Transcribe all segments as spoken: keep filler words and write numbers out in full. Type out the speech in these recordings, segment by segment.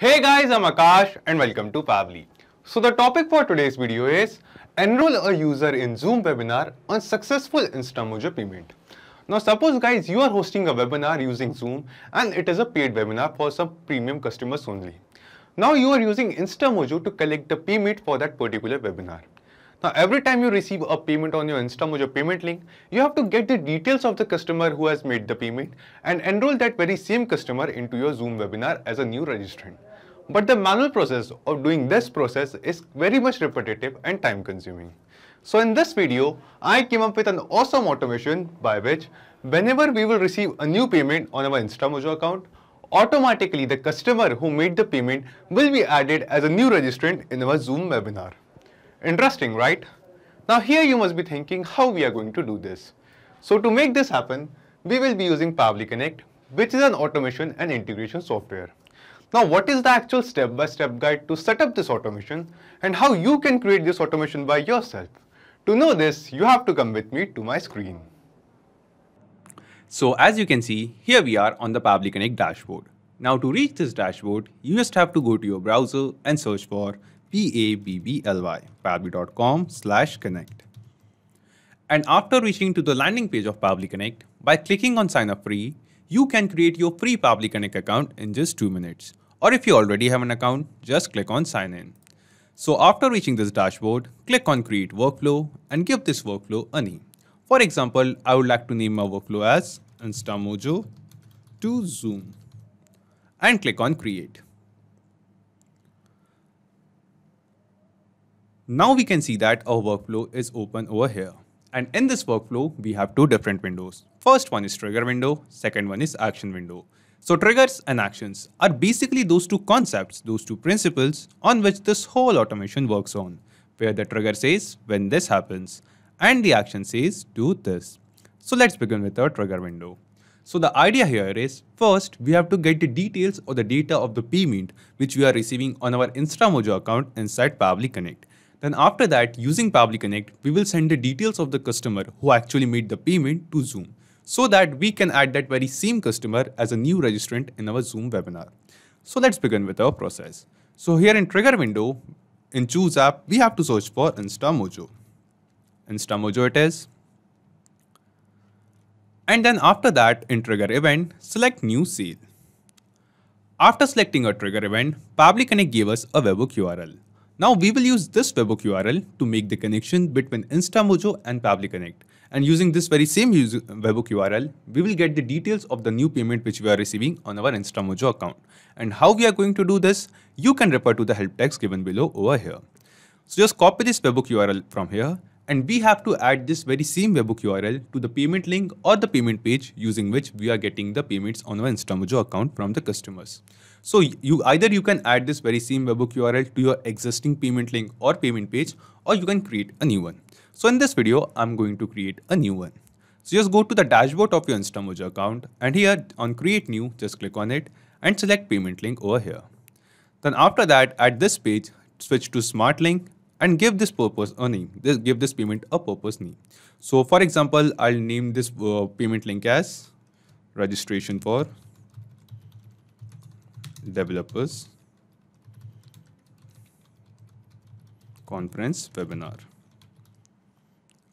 Hey guys, I'm Akash and welcome to Pabbly. So the topic for today's video is enroll a user in Zoom webinar on successful Instamojo payment. Now suppose guys you are hosting a webinar using Zoom and it is a paid webinar for some premium customers only. Now you are using Instamojo to collect the payment for that particular webinar. Now every time you receive a payment on your Instamojo payment link, you have to get the details of the customer who has made the payment and enroll that very same customer into your Zoom webinar as a new registrant. But the manual process of doing this process is very much repetitive and time consuming. So in this video, I came up with an awesome automation by which whenever we will receive a new payment on our Instamojo account, automatically the customer who made the payment will be added as a new registrant in our Zoom webinar. Interesting, right? Now here you must be thinking how we are going to do this. So to make this happen, we will be using Pabbly Connect, which is an automation and integration software. Now what is the actual step-by-step guide to set up this automation and how you can create this automation by yourself? To know this, you have to come with me to my screen. So as you can see, here we are on the Pabbly Connect dashboard. Now to reach this dashboard, you just have to go to your browser and search for P A B B L Y, pabbly.com slash connect. And after reaching to the landing page of Pabbly Connect, by clicking on sign up free, you can create your free Pabbly Connect account in just two minutes. Or if you already have an account, just click on sign in. So after reaching this dashboard, click on create workflow and give this workflow a name. For example, I would like to name my workflow as Instamojo to Zoom and click on create. Now we can see that our workflow is open over here. And in this workflow, we have two different windows. First one is trigger window, second one is action window. So triggers and actions are basically those two concepts, those two principles on which this whole automation works on, where the trigger says when this happens and the action says do this. So let's begin with our trigger window. So the idea here is, first we have to get the details or the data of the payment which we are receiving on our Instamojo account inside Pabbly Connect. Then after that, using Pabbly Connect, we will send the details of the customer who actually made the payment to Zoom so that we can add that very same customer as a new registrant in our Zoom webinar. So let's begin with our process. So here in trigger window, in choose app, we have to search for Instamojo. Instamojo it is. And then after that, in trigger event, select new sale. After selecting a trigger event, Pabbly Connect gave us a webhook U R L. Now we will use this webhook U R L to make the connection between Instamojo and Pabbly Connect. And using this very same webhook U R L, we will get the details of the new payment which we are receiving on our Instamojo account. And how we are going to do this, you can refer to the help text given below over here. So just copy this webhook U R L from here, and we have to add this very same webhook U R L to the payment link or the payment page using which we are getting the payments on our Instamojo account from the customers. So you either you can add this very same webhook U R L to your existing payment link or payment page, or you can create a new one. So in this video, I'm going to create a new one. So just go to the dashboard of your Instamojo account, and here on create new, just click on it and select payment link over here. Then after that, at this page, switch to smart link and give this purpose a name. This, give this payment a purpose name. So for example, I'll name this uh, payment link as registration for Developers Conference Webinar.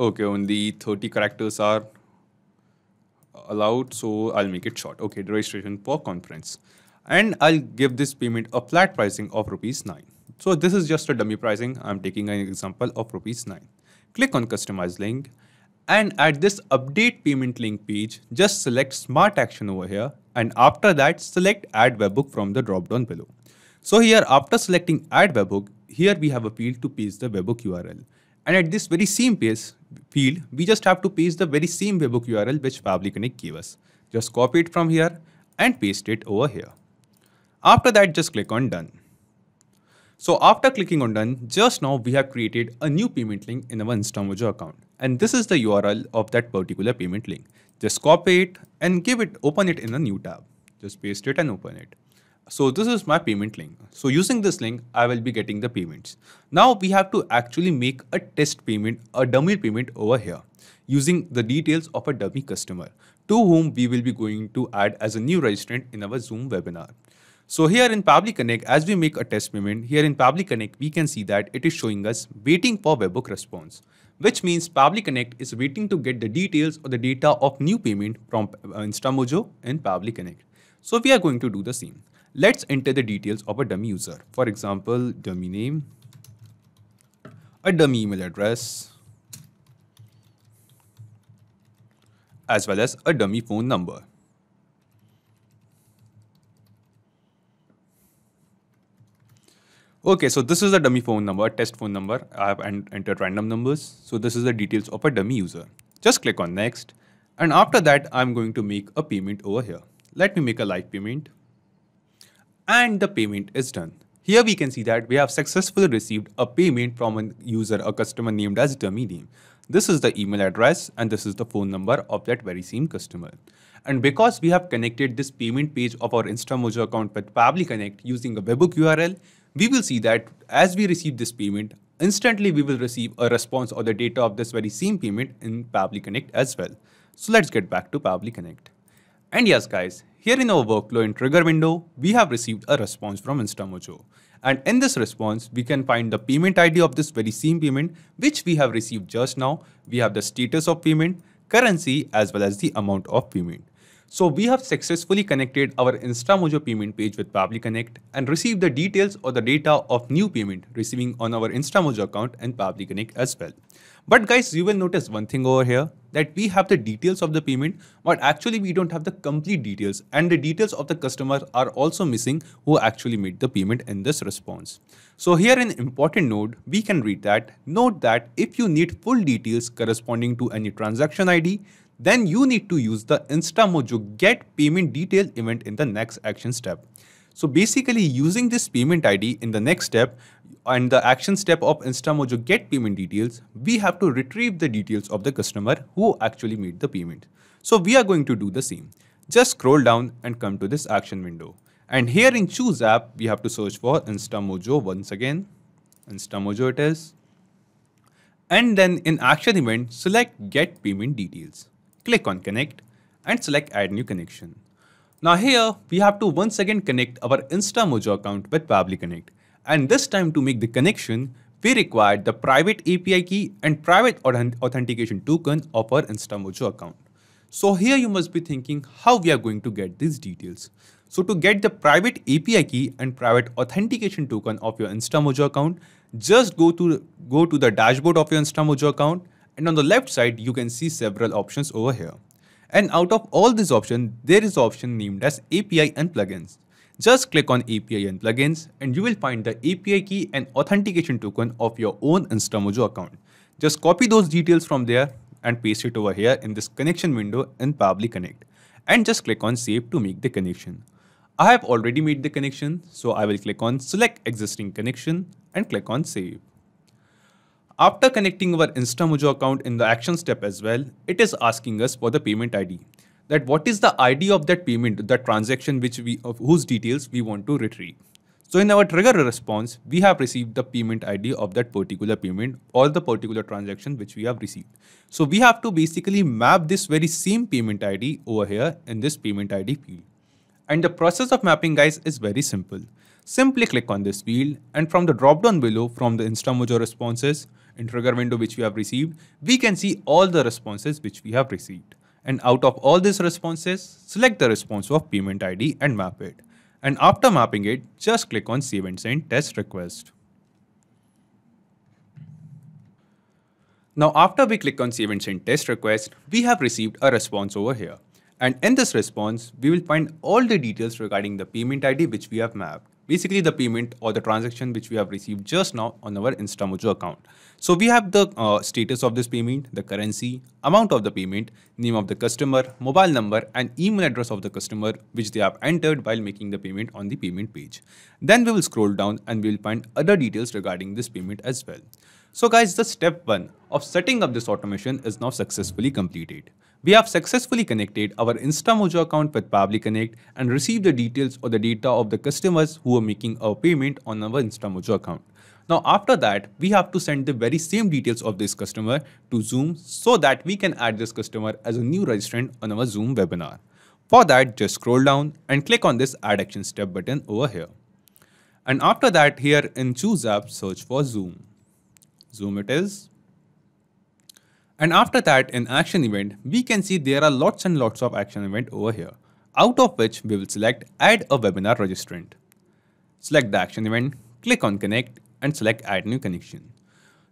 Okay, only thirty characters are allowed, so I'll make it short. Okay, the registration for conference. And I'll give this payment a flat pricing of rupees nine. So this is just a dummy pricing. I'm taking an example of rupees nine. Click on customize link. And at this update payment link page, just select smart action over here. And after that, select add webhook from the dropdown below. So here after selecting add webhook, here we have a field to paste the webhook U R L. And at this very same page field, we just have to paste the very same webhook U R L which Pabbly Connect gave us. Just copy it from here and paste it over here. After that, just click on done. So after clicking on done, just now we have created a new payment link in our Instamojo account. And this is the U R L of that particular payment link. Just copy it and give it, open it in a new tab. Just paste it and open it. So this is my payment link. So using this link, I will be getting the payments. Now we have to actually make a test payment, a dummy payment over here using the details of a dummy customer to whom we will be going to add as a new registrant in our Zoom webinar. So here in Pabbly Connect, as we make a test payment, here in Pabbly Connect, we can see that it is showing us waiting for webhook response, which means Pabbly Connect is waiting to get the details or the data of new payment from Instamojo in Pabbly Connect. So we are going to do the same. Let's enter the details of a dummy user. For example, dummy name, a dummy email address, as well as a dummy phone number. Okay, so this is a dummy phone number, test phone number. I have entered random numbers. So this is the details of a dummy user. Just click on next. And after that, I'm going to make a payment over here. Let me make a live payment. And the payment is done. Here we can see that we have successfully received a payment from a user, a customer named as dummy name. This is the email address and this is the phone number of that very same customer. And because we have connected this payment page of our Instamojo account with Pabbly Connect using a webhook U R L, we will see that as we receive this payment, instantly we will receive a response or the data of this very same payment in Pabbly Connect as well. So let's get back to Pabbly Connect. And yes guys, here in our workflow and trigger window, we have received a response from Instamojo. And in this response, we can find the payment I D of this very same payment, which we have received just now. We have the status of payment, currency, as well as the amount of payment. So we have successfully connected our Instamojo payment page with Pabbly Connect and received the details or the data of new payment receiving on our Instamojo account and Pabbly Connect as well. But guys, you will notice one thing over here, that we have the details of the payment, but actually we don't have the complete details, and the details of the customer are also missing who actually made the payment in this response. So here in important note, we can read that, note that if you need full details corresponding to any transaction I D, then you need to use the Instamojo get payment detail event in the next action step. So basically using this payment I D in the next step and the action step of Instamojo get payment details, we have to retrieve the details of the customer who actually made the payment. So we are going to do the same. Just scroll down and come to this action window. And here in choose app, we have to search for Instamojo once again. Instamojo it is. And then in action event, select get payment details. Click on connect and select add new connection. Now here we have to once again connect our Instamojo account with Pabbly Connect, and this time to make the connection we require the private A P I key and private authentication token of our Instamojo account. So here you must be thinking how we are going to get these details. So to get the private A P I key and private authentication token of your Instamojo account, just go to, go to the dashboard of your Instamojo account. And on the left side, you can see several options over here. And out of all these options, there is an option named as A P I and plugins. Just click on A P I and plugins and you will find the A P I key and authentication token of your own Instamojo account. Just copy those details from there and paste it over here in this connection window in Pabbly Connect. And just click on save to make the connection. I have already made the connection, so I will click on select existing connection and click on save. After connecting our Instamojo account in the action step as well, it is asking us for the payment I D. That what is the I D of that payment, that transaction which we, of whose details we want to retrieve. So in our trigger response, we have received the payment I D of that particular payment or the particular transaction which we have received. So we have to basically map this very same payment I D over here in this payment I D field. And the process of mapping, guys, is very simple. Simply click on this field and from the drop down below from the Instamojo responses in trigger window which we have received, we can see all the responses which we have received. And out of all these responses, select the response of payment I D and map it. And after mapping it, just click on save and send test request. Now after we click on save and send test request, we have received a response over here. And in this response, we will find all the details regarding the payment I D which we have mapped. Basically the payment or the transaction which we have received just now on our Instamojo account. So we have the uh, status of this payment, the currency, amount of the payment, name of the customer, mobile number and email address of the customer which they have entered while making the payment on the payment page. Then we will scroll down and we will find other details regarding this payment as well. So guys, the step one of setting up this automation is now successfully completed. We have successfully connected our Instamojo account with Pabbly Connect and received the details or the data of the customers who are making our payment on our Instamojo account. Now after that, we have to send the very same details of this customer to Zoom so that we can add this customer as a new registrant on our Zoom webinar. For that, just scroll down and click on this Add Action Step button over here. And after that, here in Choose App, search for Zoom. Zoom it is. And after that, in Action Event, we can see there are lots and lots of action event over here, out of which we will select Add a Webinar Registrant. Select the action event, click on Connect, and select Add New Connection.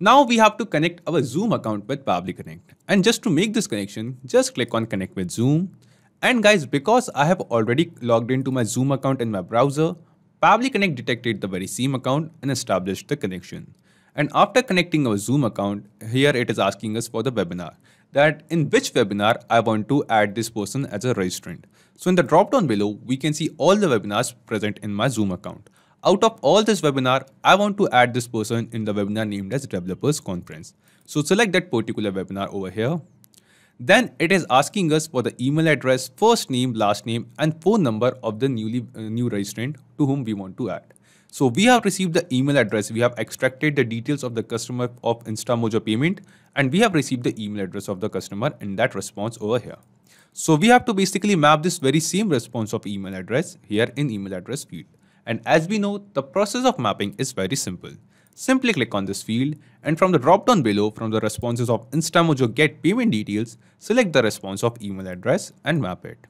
Now we have to connect our Zoom account with Pabbly Connect. And just to make this connection, just click on Connect with Zoom. And guys, because I have already logged into my Zoom account in my browser, Pabbly Connect detected the very same account and established the connection. And after connecting our Zoom account, here it is asking us for the webinar, that in which webinar I want to add this person as a registrant. So in the drop-down below, we can see all the webinars present in my Zoom account. Out of all this webinar, I want to add this person in the webinar named as Developers Conference. So select that particular webinar over here. Then it is asking us for the email address, first name, last name, and phone number of the newly uh, new registrant to whom we want to add. So we have received the email address, we have extracted the details of the customer of Instamojo payment, and we have received the email address of the customer in that response over here. So we have to basically map this very same response of email address here in email address field. And as we know, the process of mapping is very simple. Simply click on this field, and from the drop-down below, from the responses of Instamojo Get Payment Details, select the response of email address and map it.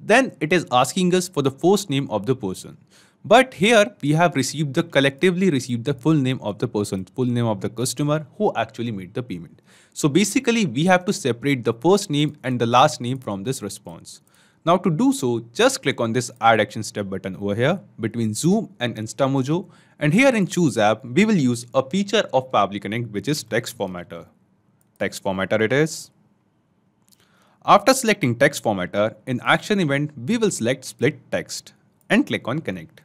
Then it is asking us for the first name of the person. But here we have received the collectively received the full name of the person, full name of the customer who actually made the payment. So basically we have to separate the first name and the last name from this response. Now to do so, just click on this Add Action Step button over here between Zoom and Instamojo, and here in Choose App, we will use a feature of Pabbly Connect, which is Text Formatter. Text Formatter it is. After selecting Text Formatter, in Action Event, we will select Split Text and click on Connect.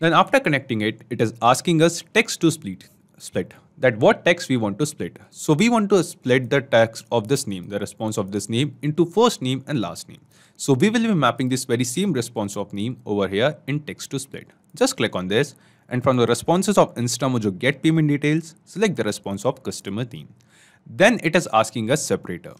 Then after connecting it, it is asking us text to split, split, that what text we want to split. So we want to split the text of this name, the response of this name, into first name and last name. So we will be mapping this very same response of name over here in text to split. Just click on this, and from the responses of Instamojo Get Payment Details, select the response of customer name. Then it is asking us separator.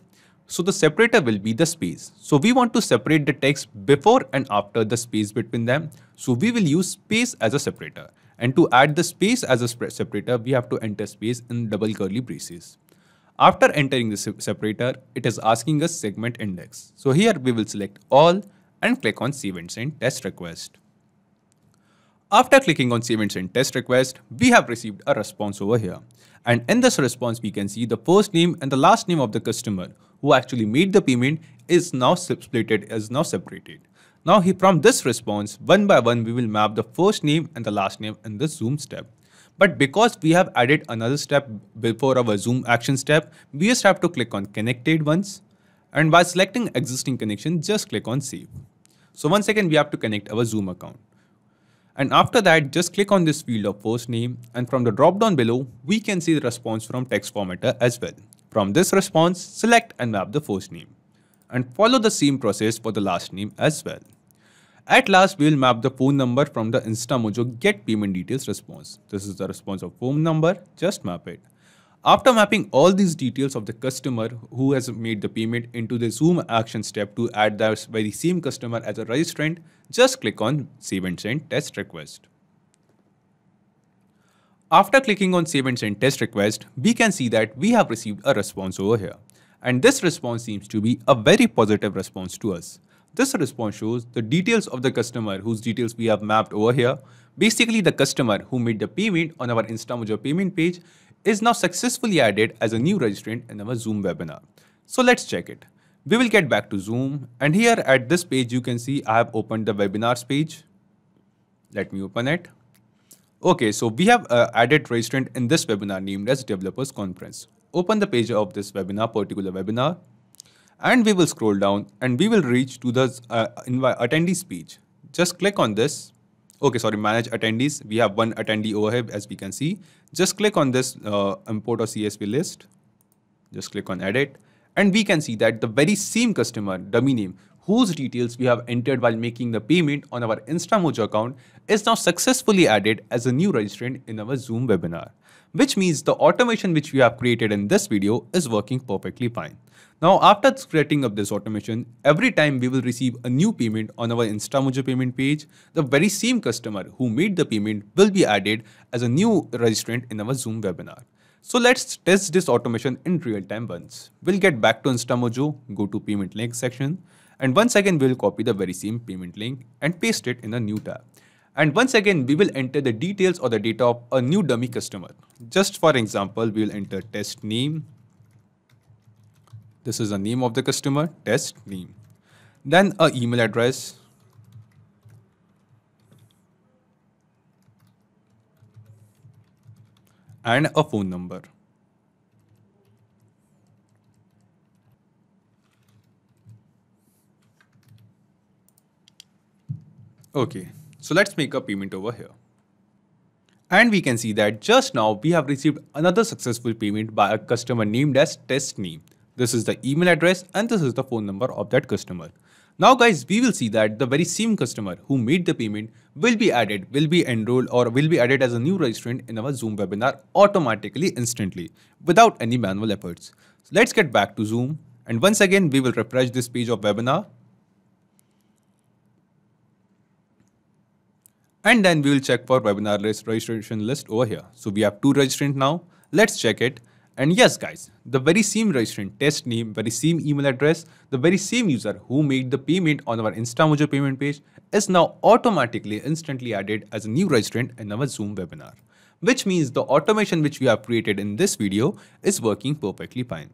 So the separator will be the space. So we want to separate the text before and after the space between them. So we will use space as a separator. And to add the space as a separator, we have to enter space in double curly braces. After entering the separator, it is asking us segment index. So here we will select all and click on Save and Send Test Request. After clicking on Save and Send Test Request, we have received a response over here. And in this response, we can see the first name and the last name of the customer who actually made the payment is now splitted, is now separated. Now from this response, one by one, we will map the first name and the last name in the Zoom step. But because we have added another step before our Zoom action step, we just have to click on Connected once. And by selecting Existing Connection, just click on Save. So once again, we have to connect our Zoom account. And after that, just click on this field of first name, and from the drop down below, we can see the response from Text Formatter as well. From this response, select and map the first name. And follow the same process for the last name as well. At last, we will map the phone number from the Instamojo Get Payment Details response. This is the response of phone number, just map it. After mapping all these details of the customer who has made the payment into the Zoom action step to add that very same customer as a registrant, just click on Save and Send Test Request. After clicking on Save and Send Test Request, we can see that we have received a response over here. And this response seems to be a very positive response to us. This response shows the details of the customer whose details we have mapped over here. Basically, the customer who made the payment on our Instamojo payment page is now successfully added as a new registrant in our Zoom webinar. So let's check it. We will get back to Zoom, and here at this page you can see I have opened the webinars page. Let me open it. Okay, so we have uh, added registrant in this webinar named as Developers Conference. Open the page of this webinar, particular webinar, and we will scroll down and we will reach to the uh, attendees page. Just click on this. Okay, sorry, manage attendees. We have one attendee over here as we can see. Just click on this uh, import or C S V list. Just click on edit. And we can see that the very same customer dummy name whose details we have entered while making the payment on our Instamojo account is now successfully added as a new registrant in our Zoom webinar. which means the automation which we have created in this video is working perfectly fine. Now, after setting up this automation, every time we will receive a new payment on our Instamojo payment page, the very same customer who made the payment will be added as a new registrant in our Zoom webinar. So let's test this automation in real time once. We'll get back to Instamojo, go to payment link section, and once again we'll copy the very same payment link and paste it in a new tab. And once again, we will enter the details or the data of a new dummy customer. Just for example, we'll enter test name. This is the name of the customer, test name. Then an email address. And a phone number. Okay, so let's make a payment over here. And we can see that just now we have received another successful payment by a customer named as test name. This is the email address and this is the phone number of that customer. Now guys, we will see that the very same customer who made the payment will be added, will be enrolled or will be added as a new registrant in our Zoom webinar automatically, instantly, without any manual efforts. So let's get back to Zoom. And once again, we will refresh this page of webinar. And then we will check for webinar list registration list over here. So we have two registrants now. Let's check it. And yes guys, the very same registrant, test name, very same email address, the very same user who made the payment on our Instamojo payment page is now automatically instantly added as a new registrant in our Zoom webinar. Which means the automation which we have created in this video is working perfectly fine.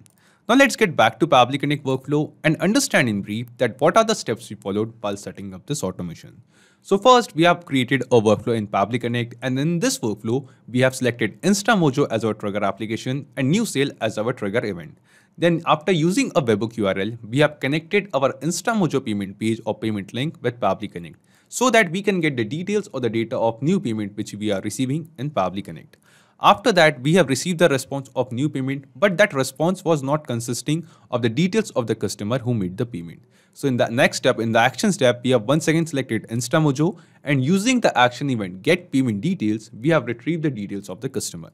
Now let's get back to Pabbly Connect workflow and understand in brief that what are the steps we followed while setting up this automation. So first, we have created a workflow in Pabbly Connect, and in this workflow, we have selected Instamojo as our trigger application and new sale as our trigger event. Then after using a webhook U R L, we have connected our Instamojo payment page or payment link with Pabbly Connect so that we can get the details or the data of new payment which we are receiving in Pabbly Connect. After that, we have received the response of new payment, but that response was not consisting of the details of the customer who made the payment. So in the next step, in the action step, we have once again selected Instamojo, and using the action event get payment details, we have retrieved the details of the customer.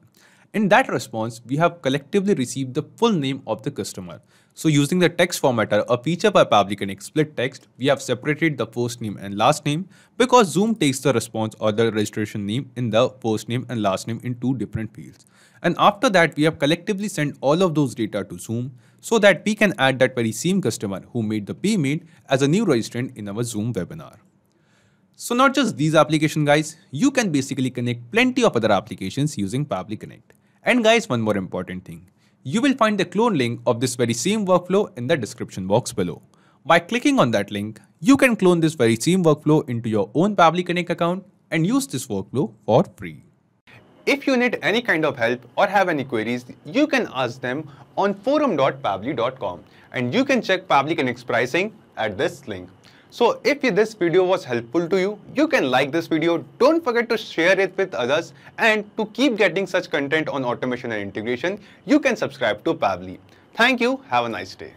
In that response, we have collectively received the full name of the customer. So using the text formatter, a feature by Pabbly Connect split text, we have separated the first name and last name because Zoom takes the response or the registration name in the first name and last name in two different fields. And after that, we have collectively sent all of those data to Zoom so that we can add that very same customer who made the payment as a new registrant in our Zoom webinar. So not just these applications guys, you can basically connect plenty of other applications using Pabbly Connect. And guys, one more important thing. You will find the clone link of this very same workflow in the description box below. By clicking on that link, you can clone this very same workflow into your own Pabbly Connect account and use this workflow for free. If you need any kind of help or have any queries, you can ask them on forum dot pabbly dot com, and you can check Pabbly Connect's pricing at this link. So if this video was helpful to you, you can like this video, don't forget to share it with others, and to keep getting such content on automation and integration, you can subscribe to Pabbly. Thank you, have a nice day.